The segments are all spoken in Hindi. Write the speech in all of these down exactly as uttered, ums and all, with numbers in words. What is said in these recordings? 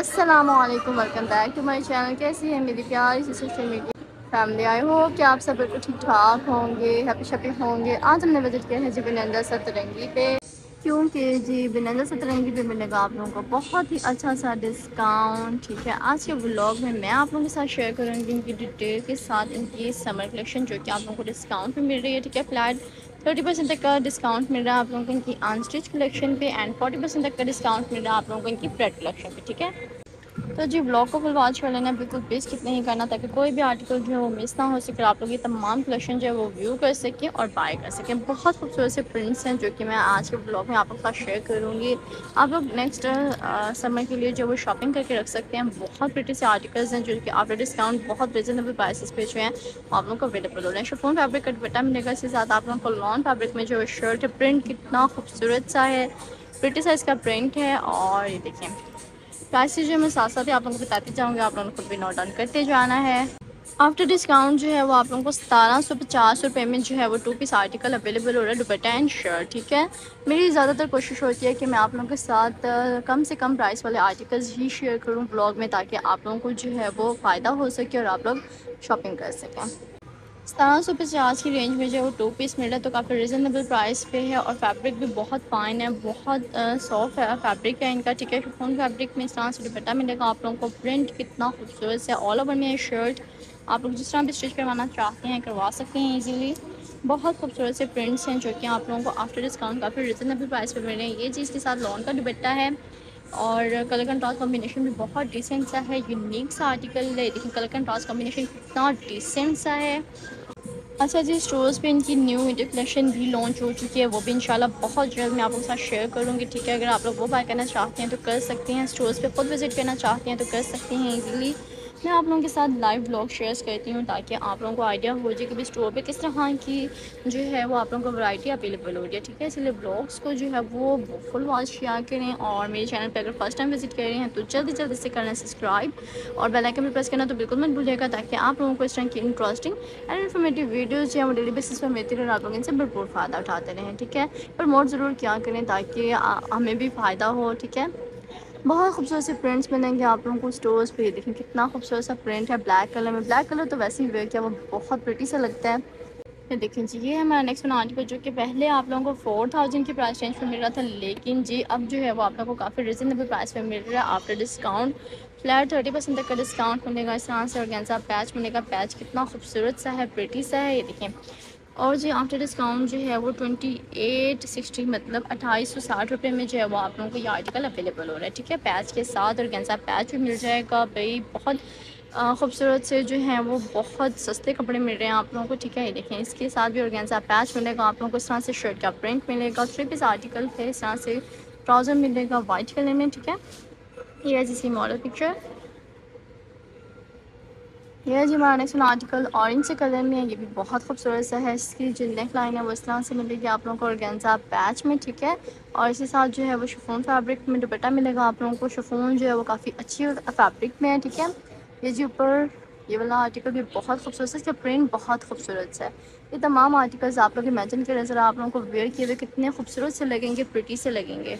अस्सलामुअलैकुम, welcome back to my channel. कैसी है मेरी प्यारी सी सोशल मीडिया फैमिली? आई हो कि आप सब बिल्कुल ठीक ठाक होंगे, हैप्पी शैप्पी होंगे। आज हमने विजिट किया है जी बोनांजा सतरंगी पे, क्योंकि जी बोनांजा सतरंगी पे मिलेगा आप लोगों को बहुत ही अच्छा सा डिस्काउंट। ठीक है, आज के व्लॉग में मैं आप लोगों के साथ शेयर करूँगी इनकी डिटेल के साथ इनकी समर कलेक्शन, जो कि आप लोगों को डिस्काउंट पर मिल रही है। ठीक है, फ्लैट थर्टी परसेंट तक का डिस्काउंट मिल रहा है आप लोगों को इनकी अनस्टिच कलेक्शन पे, एंड फोर्टी परसेंट तक का डिस्काउंट मिल रहा है आप लोगों को इनकी प्रेड कलेक्शन पे। ठीक है, तो जी ब्लॉग को फुल वॉच कर लेना, बिल्कुल बेस्ट कितना ही करना, ताकि कोई भी आर्टिकल जो है वो मिस ना हो सके, आप लोग ये तमाम कलेक्शन जो है वो व्यू कर सकें और बाय कर सकें। बहुत खूबसूरत से प्रिंट्स हैं जो कि मैं आज के ब्लॉग में आप लोग साथ शेयर करूँगी। आप लोग नेक्स्ट समर के लिए जो वो शॉपिंग करके रख सकते हैं। बहुत प्रिटी से आर्टिकल्स हैं जो कि आप डिस्काउंट बहुत रिजनेबल प्राइसेस पे जो हैं आप लोग को अवेलेबल हो रहे हैं। शिफॉन फैब्रिक का दुपट्टा मिलेगा, इसके साथ आप लोगों को लॉन फैब्रिक में जो शर्ट है, प्रिंट कितना खूबसूरत सा है, प्रिटी साइज का प्रिंट है। और ये देखें प्राइसेस जो मैं साथ साथ ही आप लोगों को बताती जाऊँगी, आप लोगों को भी नोट डाउन करते जाना है। आफ्टर डिस्काउंट जो है वो आप लोगों को सतारह सौ पचास रुपये में जो है वो टू पीस आर्टिकल अवेलेबल हो रहा है, दुपट्टा एंड शर्ट। ठीक है, मेरी ज़्यादातर कोशिश होती है कि मैं आप लोगों के साथ कम से कम प्राइस वाले आर्टिकल्स ही शेयर करूं ब्लॉग में, ताकि आप लोगों को जो है वो फ़ायदा हो सके और आप लोग शॉपिंग कर सकें। सतारह सौ पचास की रेंज में जो है वो टू पीस मिल रहा है, तो काफ़ी रिजनेबल प्राइस पे है, और फैब्रिक भी बहुत फाइन है, बहुत सॉफ्ट फैब्रिक है इनका। ठीक है, शिफॉन फैब्रिक में इस तरह से दुपट्टा मिलेगा आप लोगों को, प्रिंट कितना खूबसूरत से ऑल ओवर में है शर्ट। आप लोग जिस तरह भी स्टिच करवाना चाहते हैं करवा सकते हैं इजीली। बहुत खूबसूरत से प्रिंट्स हैं जो कि आप लोगों को आफ्टर डिस्काउंट काफ़ी रिजनेबल प्राइस पे मिल रहे हैं। ये चीज़ के साथ लॉन का दुपट्टा है और कलर कंट्रास्ट कॉम्बिनेशन भी बहुत डिसेंट सा है, यूनिक सा आर्टिकल है। लेकिन कलर कंट्रास्ट कॉम्बिनेशन कितना डिसेंट सा है। अच्छा जी, स्टोर्स पे इनकी न्यू विडियो कलेक्शन भी लॉन्च हो चुकी है, वो भी इंशाल्लाह बहुत जल्द मैं आप लोगों के साथ शेयर करूँगी। ठीक है, अगर आप लोग वो बाय करना चाहते हैं तो कर सकते हैं, स्टोर्स पे खुद विजिट करना चाहते हैं तो कर सकते हैं ईजिली। मैं आप लोगों के साथ लाइव ब्लॉग शेयर करती हूँ ताकि आप लोगों को आइडिया हो जाए कि भी स्टोर पे किस तरह की जो है वो आप लोगों को वैरायटी अवेलेबल हो रही है। ठीक है, इसलिए ब्लॉग्स को जो है वो फुल वॉच किया करें, और मेरे चैनल पे अगर फर्स्ट टाइम विजिट कर रहे हैं तो जल्दी जल्दी से करना सब्सक्राइब, और बेल आइकन पर प्रेस करना तो बिल्कुल मत भूलिएगा, ताकि आप लोगों को इस तरह की इंटरेस्टिंग एंड इन्फॉर्मेटिव वीडियोज़ जो है वो डेली बेसिस पर मिलती रहें, आप लोग इनसे भरपूर फ़ायदा उठाते रहें। ठीक है, प्रमोट ज़रूर किया करें ताकि हमें भी फ़ायदा हो। ठीक है, बहुत खूबसूरत से प्रिंट्स मिलेंगे आप लोगों को स्टोर्स पे। देखें कितना खूबसूरत सा प्रिंट है ब्लैक कलर में, ब्लैक कलर तो वैसे ही वेयर किया वो बहुत प्रिटी सा लगता है। ये देखें जी, ये हमारा नेक्स्ट वन आर्टिकल जो कि पहले आप लोगों को फोर थाउजेंड की प्राइस रेंज पे मिल रहा था, लेकिन जी अब जो है वो आप लोगों को काफ़ी रिजनेबल प्राइस पे मिल रहा है after discount. Flat thirty percent तक का डिस्काउंट मिलेगा। इस तरह से ऑर्गेन्जा पैच मिलेगा, पैच कितना खूबसूरत सा है, प्रिटी सा है। ये देखें, और जी आफ्टर डिस्काउंट जो है वो ट्वेंटी एट सिक्सटी, मतलब अट्ठाईस सौ साठ रुपये में जो है वो आप लोगों को ये आर्टिकल अवेलेबल हो रहा है। ठीक है, पैच के साथ, और गेंसा पैच भी मिल जाएगा भाई। बहुत खूबसूरत से जो है वो बहुत सस्ते कपड़े मिल रहे हैं आप लोगों को। ठीक है, ये देखें इसके साथ भी ऑर्गेन्जा पैच मिलेगा आप लोगों को। इस तरह से शर्ट का प्रिंट मिलेगा, थ्री पीस आर्टिकल है। इस तरह से ट्राउज़र मिलेगा वाइट कलर में। ठीक है, ये है जिसकी मॉडल पिक्चर। यह जी हमारा नेक्स्ट आर्टिकल ऑरेंज से कलर में है, ये भी बहुत खूबसूरत सा है। इसकी जो नेक लाइन है वो इस तरह से मिलेगी आप लोगों को ऑर्गेन्जा पैच में। ठीक है, और इसके साथ जो है वो शिफॉन फैब्रिक में दुपट्टा मिलेगा आप लोगों को। शिफॉन जो है वो काफ़ी अच्छी फैब्रिक में है। ठीक है, ये जी ऊपर ये वाला आर्टिकल भी बहुत खूबसूरत सा, इसका प्रिंट बहुत खूबसूरत सा है। ये तमाम आर्टिकल्स आप लोग इमेजिन करें ज़रा, आप लोगों को वेयर किए हुए कितने खूबसूरत से लगेंगे, प्रिटी से लगेंगे।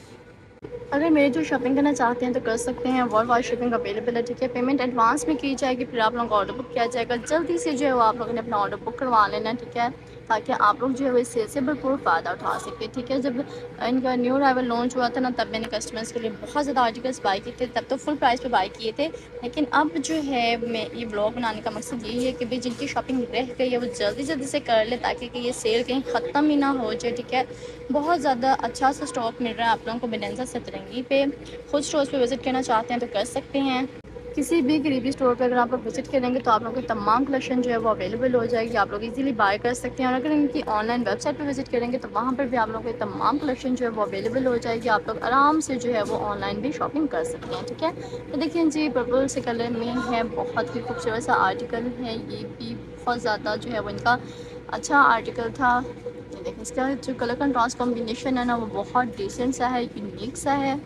अगर मेरे जो शॉपिंग करना चाहते हैं तो कर सकते हैं, वर्ल्ड वाइड शिपिंग अवेलेबल है। ठीक है, पेमेंट एडवांस में की जाएगी, फिर आप लोगों का ऑर्डर बुक किया जाएगा। जल्दी से जो है वो आप लोगों ने अपना ऑर्डर बुक करवा लेना। ठीक है, ताकि आप लोग जो है वो इससे से भरपूर फ़ायदा उठा सकें। ठीक है, जब इनका न्यू अराइवल लॉन्च हुआ था ना, तब मैंने कस्टमर्स के लिए बहुत ज़्यादा आर्टिकल्स बाई किए थे, तब तो फुल प्राइस पे बाई किए थे। लेकिन अब जो है मैं ये ब्लॉग बनाने का मकसद यही है कि भाई जिनकी शॉपिंग रह गई है वो जल्दी जल्दी से कर ले, ताकि कि ये सेल कहीं ख़त्म ही ना हो जाए। ठीक है, बहुत ज़्यादा अच्छा सा स्टॉक मिल रहा है आप लोगों को बोनांजा सतरंगी पे। खुद स्टोर्स पे विज़िट करना चाहते हैं तो कर सकते हैं। किसी भी करीबी स्टोर पर अगर आप लोग विजिट करेंगे तो आप लोगों की तमाम कलेक्शन जो है वो अवेलेबल हो जाएगी, आप लोग इजीली बाय कर सकते हैं। और अगर इनकी ऑनलाइन वेबसाइट पर विजिट करेंगे तो वहाँ पर भी आप लोगों की तमाम कलेक्शन जो है वो अवेलेबल हो जाएगी, आप लोग आराम से जो है वो ऑनलाइन भी शॉपिंग कर सकते हैं। ठीक है, तो देखिए जी पर्पल से कलर में है, बहुत ही खूबसूरत सा आर्टिकल है, ये भी बहुत ज़्यादा जो है वो इनका अच्छा आर्टिकल था। देखिए इसका जो कलर कंट्रास्ट कॉम्बिनेशन है ना वो बहुत डिसेंट सा है, यूनिक सा है।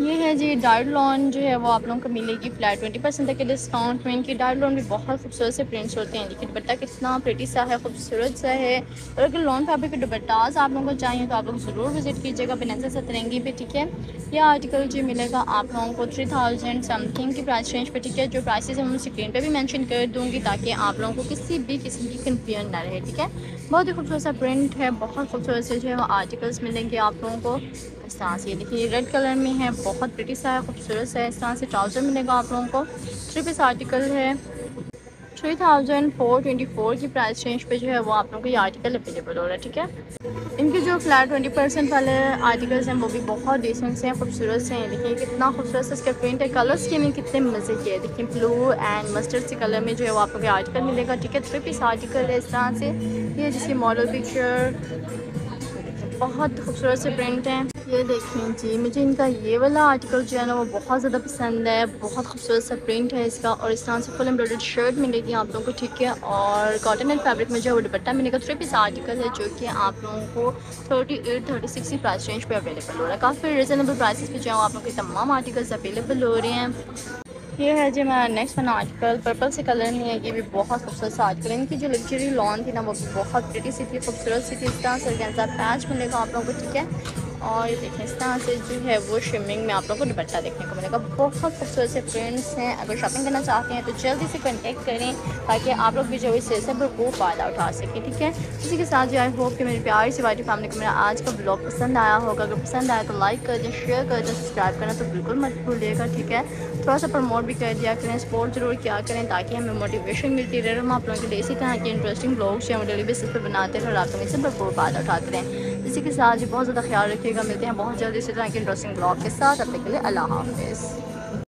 ये है जी डायल लॉन जो है वो आप लोगों को मिलेगी फ्लैट ट्वेंटी परसेंट तक के डिस्काउंट में। इनकी डायल लॉन भी बहुत खूबसूरत से प्रिंट्स होते हैं, देखिए दुपट्टा कितना प्रिटी सा है, खूबसूरत सा है। और अगर लॉन फैब्रिक के दुपट्टाज आप लोगों को चाहिए तो आप लोग ज़रूर विजिट कीजिएगा बनांजा सतरंगी पे, ठीक है। यह आर्टिकल जो मिलेगा आप लोगों को थ्री थाउजेंड समथिंग की प्राइस रेंज पर, ठीक है। जो प्राइसेस हम स्क्रीन पर भी मैंशन कर दूँगी ताकि आप लोगों को किसी भी किस्म की कन्फ्यूजन ना रहे, ठीक है। बहुत ही खूबसूरत सा प्रिंट है, बहुत खूबसूरत से जो है वो आर्टिकल्स मिलेंगे आप लोगों को। इस तरह से देखिए रेड कलर में है, बहुत प्रिटी सा है, खूबसूरत सा है। इस तरह से ट्राउज़र मिलेगा आप लोगों को, थ्री पीस आर्टिकल है। Three thousand four twenty four की प्राइस रेंज पे जो है वो आप लोगों को ये आर्टिकल अवेलेबल हो रहा है, ठीक है। इनके जो फ्लैट ट्वेंटी परसेंट वाले आर्टिकल्स हैं वो भी बहुत डिसेंट से हैं, खूबसूरत से हैं। देखिए कितना खूबसूरत से इसका प्रिंट है, कलर्स के में कितने मज़े के हैं। देखिए ब्लू एंड मस्टर्ड से कलर में जो है वो आप लोगों को आर्टिकल मिलेगा, ठीक है। थ्री पीस आर्टिकल है इस तरह से, ये जिसकी मॉडल पिक्चर बहुत खूबसूरत से प्रिंट हैं। ये देखें जी, मुझे इनका ये वाला आर्टिकल जो है ना वो बहुत ज़्यादा पसंद है, बहुत खूबसूरत सा प्रिंट है इसका। और इस तरह से फुल एम्ब्रॉयडर्ड शर्ट मिलेगी आप लोगों को, ठीक है। और कॉटन एंड फैब्रिक में जो है वो दुपट्टा मिलेगा। थ्री पीस आर्टिकल है जो कि आप लोगों को थर्टी एट थर्टी सिक्स की प्राइस रेंज पे अवेलेबल हो रहा है। काफ़ी रिजनेबल प्राइसेस पे जो है आप लोगों के तमाम आर्टिकल्स अवेलेबल हो रहे हैं। ये है जी मेरा नेक्स्ट वन आर्टिकल, पर्पल से कलर में है, ये भी बहुत खूबसूरत सा आर्टिकल। इनकी जो लग्जरी लॉन थी ना वो भी बहुत प्रिटी सी थी, खूबसूरत सी थी। इस तरह से ऑर्गेन्जा पैच मिलेगा आप लोगों को, ठीक है। और ये देखें इस तरह से जो है वो शिमिंग में आप लोगों को दुपट्टा देखने को मिलेगा, बहुत खूबसूरत से प्रिंट्स हैं। अगर शॉपिंग करना चाहते हैं तो जल्दी से कॉन्टेक्ट करें ताकि आप लोग भी जो इस से वो फ़ायदा उठा सकें, ठीक है। इसी के साथ जो आई होप कि मेरी प्यारी सी वाइटी फैमिली को मेरा आज का ब्लॉग पसंद आया होगा। अगर पसंद आया तो लाइक कर दें, शेयर कर दें, सब्सक्राइब करना तो बिल्कुल मत भूलिएगा, ठीक है। थोड़ा सा प्रमोट भी कर दिया करें, सपोर्ट जरूर किया करें ताकि हमें मोटिवेशन मिलती रहे। हम आप लोगों के लिए इसी तरह के इंटरेस्टिंग ब्लॉग्स या डेली बेसिस पर बनाते हैं और आप लोग इससे भरपूर फ़ायदा उठाते रहें। इसी के साथ बहुत ज़्यादा ख्याल रखिएगा, मिलते हैं बहुत जल्दी इसी तरह के इंटरेस्टिंग ब्लॉग के साथ। अब तक के लिए अल्लाह हाफ़िज़।